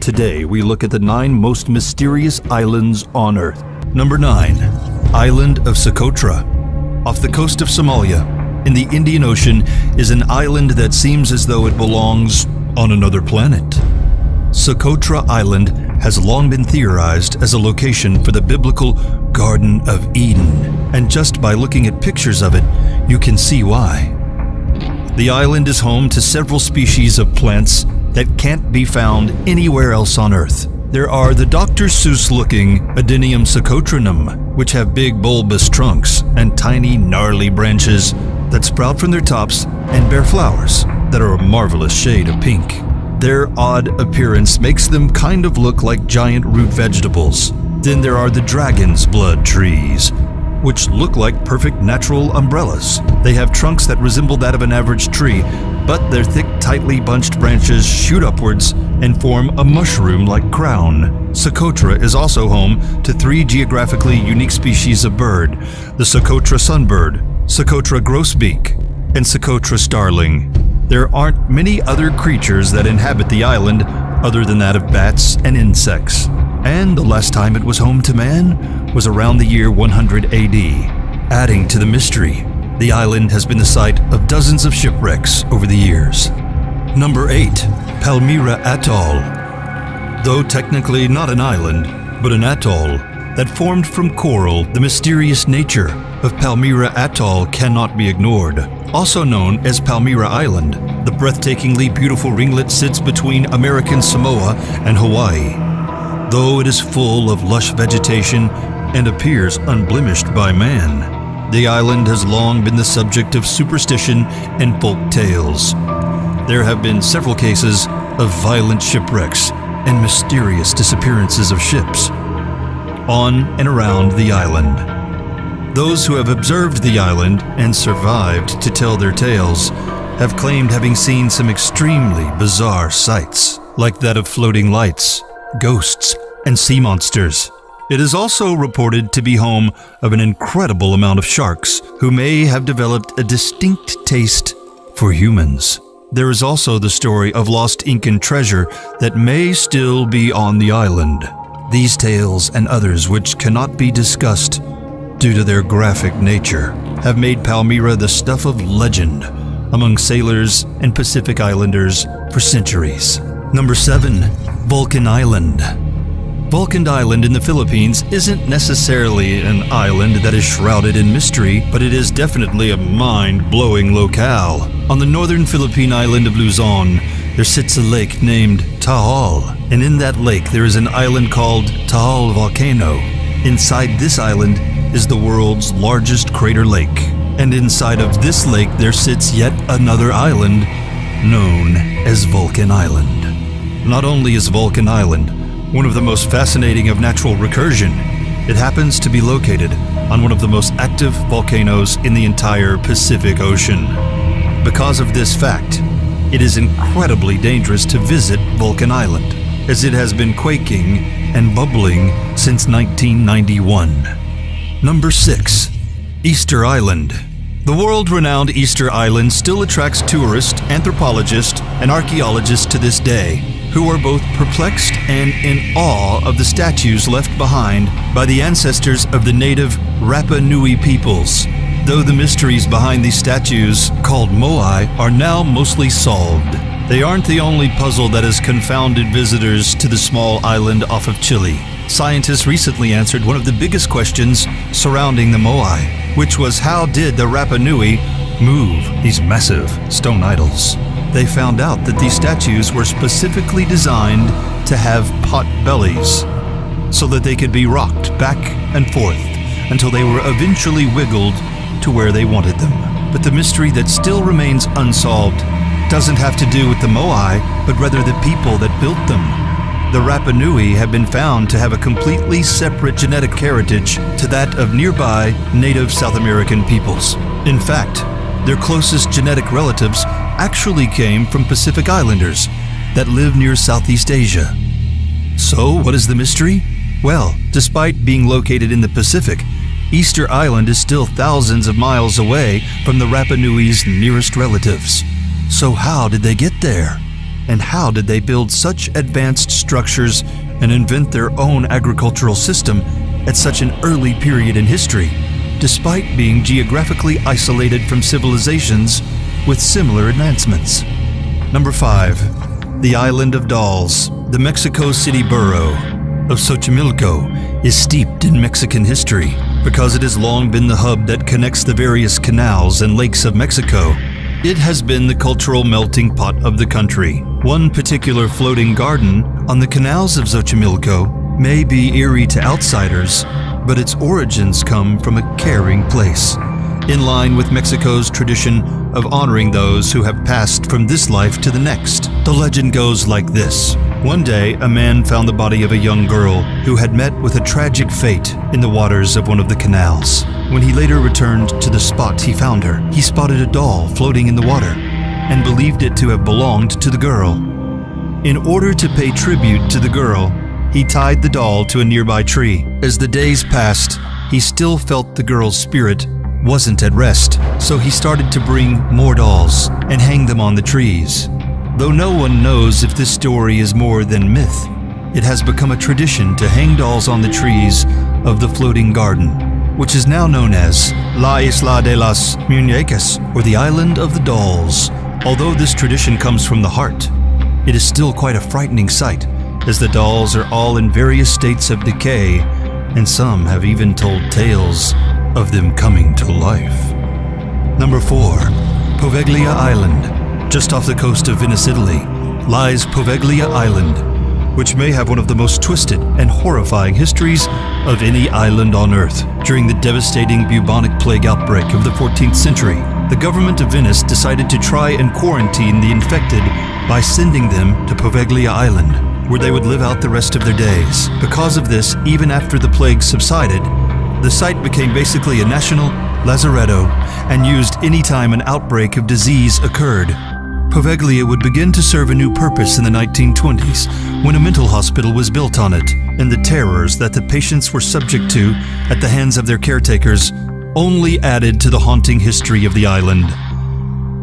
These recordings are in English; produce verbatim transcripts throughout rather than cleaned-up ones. Today we look at the nine most mysterious islands on Earth. Number nine, Island of Socotra. Off the coast of Somalia, in the Indian Ocean, is an island that seems as though it belongs on another planet. Socotra Island has long been theorized as a location for the biblical Garden of Eden, and just by looking at pictures of it, you can see why. The island is home to several species of plants that can't be found anywhere else on Earth. There are the Doctor Seuss-looking Adenium socotranum, which have big bulbous trunks and tiny gnarly branches that sprout from their tops and bear flowers that are a marvelous shade of pink. Their odd appearance makes them kind of look like giant root vegetables. Then there are the dragon's blood trees, which look like perfect natural umbrellas. They have trunks that resemble that of an average tree, but their thick, tightly bunched branches shoot upwards and form a mushroom-like crown. Socotra is also home to three geographically unique species of bird, the Socotra sunbird, Socotra grosbeak, and Socotra starling. There aren't many other creatures that inhabit the island other than that of bats and insects. And the last time it was home to man was around the year one hundred A D. Adding to the mystery, the island has been the site of dozens of shipwrecks over the years. Number eight, Palmyra Atoll. Though technically not an island, but an atoll that formed from coral, the mysterious nature of Palmyra Atoll cannot be ignored. Also known as Palmyra Island, the breathtakingly beautiful ringlet sits between American Samoa and Hawaii. Though it is full of lush vegetation and appears unblemished by man, the island has long been the subject of superstition and folk tales. There have been several cases of violent shipwrecks and mysterious disappearances of ships on and around the island. Those who have observed the island and survived to tell their tales have claimed having seen some extremely bizarre sights, like that of floating lights, ghosts, and sea monsters. It is also reported to be home of an incredible amount of sharks who may have developed a distinct taste for humans. There is also the story of lost Incan treasure that may still be on the island. These tales and others which cannot be discussed due to their graphic nature have made Palmyra the stuff of legend among sailors and Pacific Islanders for centuries. Number seven, Vulcan Island. Vulcan Island in the Philippines isn't necessarily an island that is shrouded in mystery, but it is definitely a mind-blowing locale. On the northern Philippine island of Luzon, there sits a lake named Taal, and in that lake there is an island called Taal Volcano. Inside this island is the world's largest crater lake, and inside of this lake there sits yet another island known as Vulcan Island. Not only is Vulcan Island one of the most fascinating of natural recursion, it happens to be located on one of the most active volcanoes in the entire Pacific Ocean. Because of this fact, it is incredibly dangerous to visit Vulcan Island, as it has been quaking and bubbling since nineteen ninety-one. Number six, Easter Island. The world-renowned Easter Island still attracts tourists, anthropologists, and archaeologists to this day, who are both perplexed and in awe of the statues left behind by the ancestors of the native Rapa Nui peoples. Though the mysteries behind these statues, called Moai, are now mostly solved, they aren't the only puzzle that has confounded visitors to the small island off of Chile. Scientists recently answered one of the biggest questions surrounding the Moai, which was how did the Rapa Nui move these massive stone idols? They found out that these statues were specifically designed to have pot bellies so that they could be rocked back and forth until they were eventually wiggled to where they wanted them. But the mystery that still remains unsolved doesn't have to do with the Moai, but rather the people that built them. The Rapa Nui have been found to have a completely separate genetic heritage to that of nearby native South American peoples. In fact, their closest genetic relatives actually came from Pacific Islanders that live near Southeast Asia. So, what is the mystery? Well, despite being located in the Pacific, Easter Island is still thousands of miles away from the Rapa Nui's nearest relatives. So how did they get there? And how did they build such advanced structures and invent their own agricultural system at such an early period in history, despite being geographically isolated from civilizations with similar advancements? Number five, the island of dolls. The Mexico City borough of Xochimilco is steeped in Mexican history because it has long been the hub that connects the various canals and lakes of Mexico. It has been the cultural melting pot of the country. One particular floating garden on the canals of Xochimilco may be eerie to outsiders, but its origins come from a caring place, in line with Mexico's tradition of honoring those who have passed from this life to the next. The legend goes like this. One day, a man found the body of a young girl who had met with a tragic fate in the waters of one of the canals. When he later returned to the spot he found her, he spotted a doll floating in the water and believed it to have belonged to the girl. In order to pay tribute to the girl, he tied the doll to a nearby tree. As the days passed, he still felt the girl's spirit wasn't at rest, so he started to bring more dolls and hang them on the trees. Though no one knows if this story is more than myth, it has become a tradition to hang dolls on the trees of the floating garden, which is now known as La Isla de las Muñecas, or the Island of the Dolls. Although this tradition comes from the heart, it is still quite a frightening sight, as the dolls are all in various states of decay, and some have even told tales of them coming to life. Number four, Poveglia Island. Just off the coast of Venice, Italy, lies Poveglia Island, which may have one of the most twisted and horrifying histories of any island on Earth. During the devastating bubonic plague outbreak of the fourteenth century, the government of Venice decided to try and quarantine the infected by sending them to Poveglia Island, where they would live out the rest of their days. Because of this, even after the plague subsided, the site became basically a national lazaretto and used any time an outbreak of disease occurred. Poveglia would begin to serve a new purpose in the nineteen twenties when a mental hospital was built on it, and the terrors that the patients were subject to at the hands of their caretakers only added to the haunting history of the island.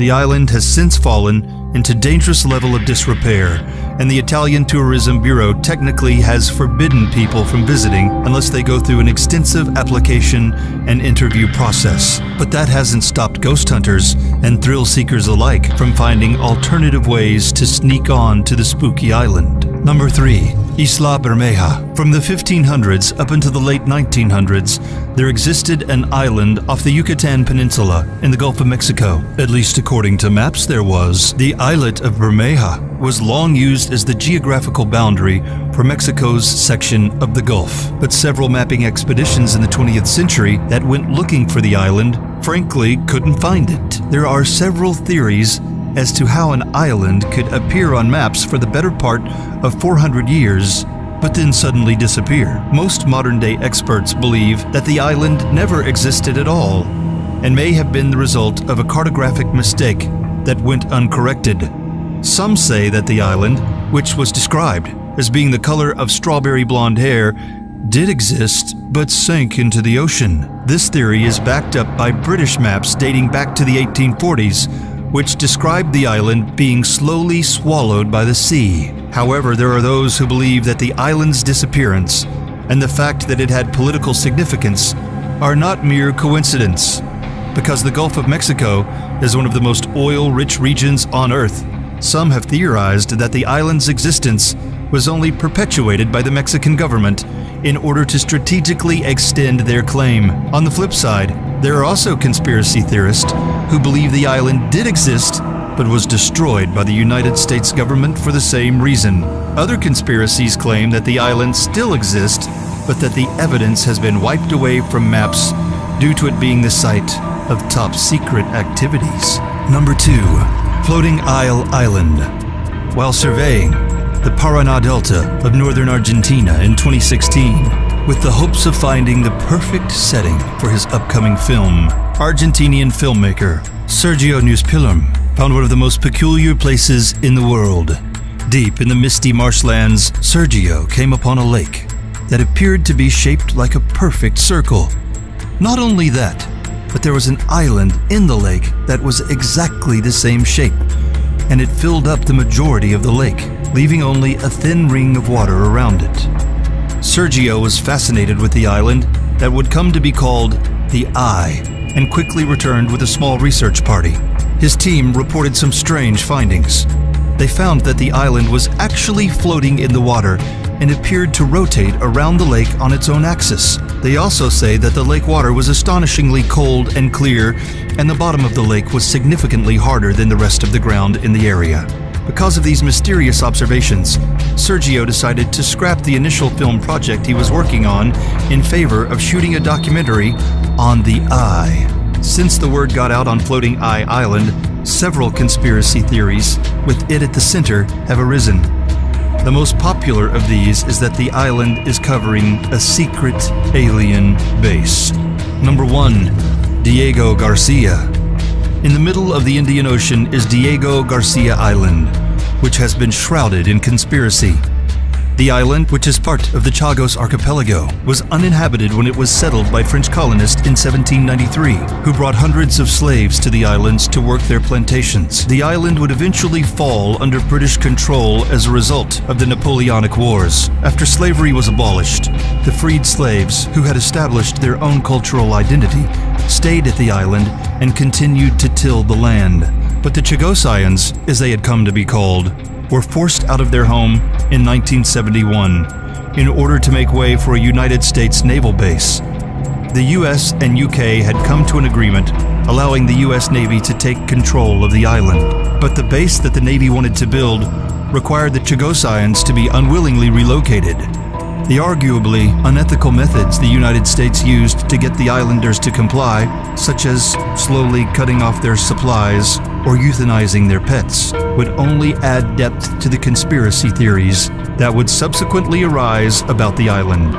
The island has since fallen into dangerous level of disrepair, and the Italian Tourism Bureau technically has forbidden people from visiting unless they go through an extensive application and interview process. But that hasn't stopped ghost hunters and thrill seekers alike from finding alternative ways to sneak on to the spooky island. Number three, Isla Bermeja. From the fifteen hundreds up into the late nineteen hundreds, there existed an island off the Yucatan Peninsula in the Gulf of Mexico. At least according to maps there was. The islet of Bermeja was long used as the geographical boundary for Mexico's section of the Gulf. But several mapping expeditions in the twentieth century that went looking for the island, frankly, couldn't find it. There are several theories as to how an island could appear on maps for the better part of four hundred years, but then suddenly disappear. Most modern-day experts believe that the island never existed at all and may have been the result of a cartographic mistake that went uncorrected. Some say that the island, which was described as being the color of strawberry blonde hair, did exist but sank into the ocean. This theory is backed up by British maps dating back to the eighteen forties, which described the island being slowly swallowed by the sea. However, there are those who believe that the island's disappearance and the fact that it had political significance are not mere coincidence, because the Gulf of Mexico is one of the most oil-rich regions on Earth. Some have theorized that the island's existence was only perpetuated by the Mexican government in order to strategically extend their claim. On the flip side, there are also conspiracy theorists who believe the island did exist but was destroyed by the United States government for the same reason. Other conspiracies claim that the island still exists, but that the evidence has been wiped away from maps due to it being the site of top secret activities. Number two, Floating Isle Island. While surveying the Paraná Delta of northern Argentina in twenty sixteen, with the hopes of finding the perfect setting for his upcoming film, Argentinian filmmaker Sergio Nuspilum found one of the most peculiar places in the world. Deep in the misty marshlands, Sergio came upon a lake that appeared to be shaped like a perfect circle. Not only that, but there was an island in the lake that was exactly the same shape, and it filled up the majority of the lake, leaving only a thin ring of water around it. Sergio was fascinated with the island that would come to be called the Eye, and quickly returned with a small research party. His team reported some strange findings. They found that the island was actually floating in the water and appeared to rotate around the lake on its own axis. They also say that the lake water was astonishingly cold and clear, and the bottom of the lake was significantly harder than the rest of the ground in the area. Because of these mysterious observations, Sergio decided to scrap the initial film project he was working on in favor of shooting a documentary on the Eye. Since the word got out on floating Eye Island, several conspiracy theories, with it at the center, have arisen. The most popular of these is that the island is covering a secret alien base. Number one, Diego Garcia. In the middle of the Indian Ocean is Diego Garcia Island, which has been shrouded in conspiracy. The island, which is part of the Chagos archipelago, was uninhabited when it was settled by French colonists in seventeen ninety-three, who brought hundreds of slaves to the islands to work their plantations. The island would eventually fall under British control as a result of the Napoleonic Wars. After slavery was abolished, the freed slaves, who had established their own cultural identity, stayed at the island and continued to till the land. But the Chagosians, as they had come to be called, were forced out of their home in nineteen seventy-one in order to make way for a United States naval base. The U S and U K had come to an agreement allowing the U S Navy to take control of the island, but the base that the Navy wanted to build required the Chagosians to be unwillingly relocated. The arguably unethical methods the United States used to get the islanders to comply, such as slowly cutting off their supplies or euthanizing their pets, would only add depth to the conspiracy theories that would subsequently arise about the island.